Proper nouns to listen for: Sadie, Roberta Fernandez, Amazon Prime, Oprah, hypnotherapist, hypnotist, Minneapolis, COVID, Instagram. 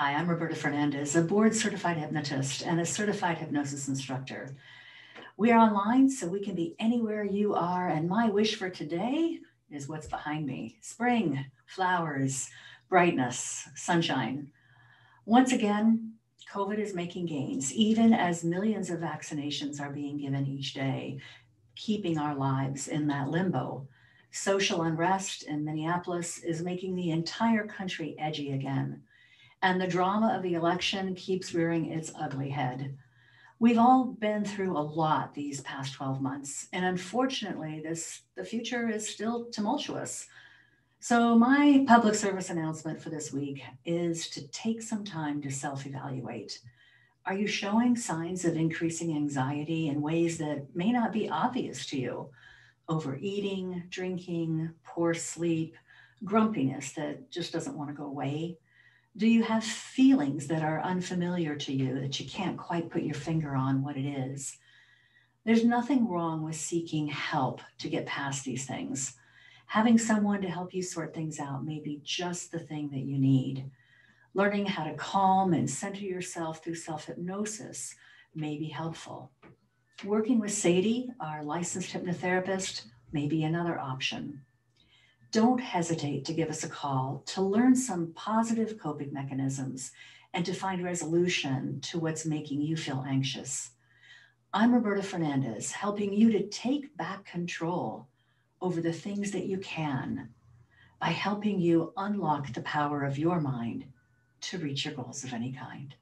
Hi, I'm Roberta Fernandez, a board-certified hypnotist and a certified hypnosis instructor. We are online, so we can be anywhere you are, and my wish for today is what's behind me: spring, flowers, brightness, sunshine. Once again, COVID is making gains, even as millions of vaccinations are being given each day, keeping our lives in that limbo. Social unrest in Minneapolis is making the entire country edgy again. And the drama of the election keeps rearing its ugly head. We've all been through a lot these past 12 months, and unfortunately, the future is still tumultuous. So my public service announcement for this week is to take some time to self-evaluate. Are you showing signs of increasing anxiety in ways that may not be obvious to you? Overeating, drinking, poor sleep, grumpiness that just doesn't want to go away. Do you have feelings that are unfamiliar to you, that you can't quite put your finger on what it is? There's nothing wrong with seeking help to get past these things. Having someone to help you sort things out may be just the thing that you need. Learning how to calm and center yourself through self-hypnosis may be helpful. Working with Sadie, our licensed hypnotherapist, may be another option. Don't hesitate to give us a call to learn some positive coping mechanisms and to find resolution to what's making you feel anxious. I'm Roberta Fernandez, helping you to take back control over the things that you can by helping you unlock the power of your mind to reach your goals of any kind.